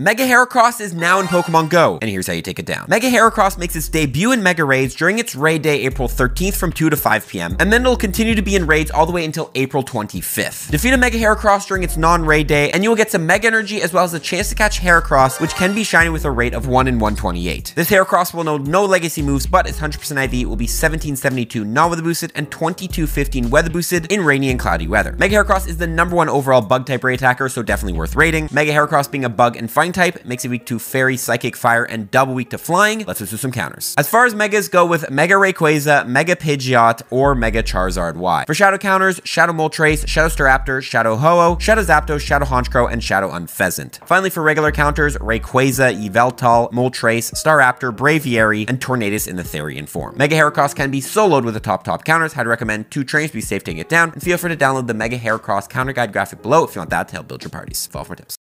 Mega Heracross is now in Pokemon Go, and here's how you take it down. Mega Heracross makes its debut in Mega Raids during its raid day April 13th from 2 to 5 p.m., and then it'll continue to be in raids all the way until April 25th. Defeat a Mega Heracross during its non-raid day, and you will get some Mega Energy as well as a chance to catch Heracross, which can be shiny with a rate of 1 in 128. This Heracross will know no legacy moves, but its 100% IV will be 1772 non-weather boosted and 2215 weather boosted in rainy and cloudy weather. Mega Heracross is the #1 overall bug type raid attacker, so definitely worth raiding. Mega Heracross being a bug and fighting type makes it weak to fairy, psychic, fire, and double weak to flying. Let's do some counters. As far as megas go, with Mega Rayquaza, Mega Pidgeot, or Mega Charizard Y. For shadow counters, Shadow Moltres, Shadow Staraptor, Shadow Ho-oh, Shadow Zapdos, Shadow Honchkrow, and Shadow Unfezant. Finally, for regular counters, Rayquaza, Yveltal, Moltres, Staraptor, Braviary, and Tornadus in the Therian form. Mega Heracross can be soloed with the top counters. I'd recommend 2 trains to be safe taking it down, and feel free to download the Mega Heracross counter guide graphic below if you want that to help build your parties. Follow for tips.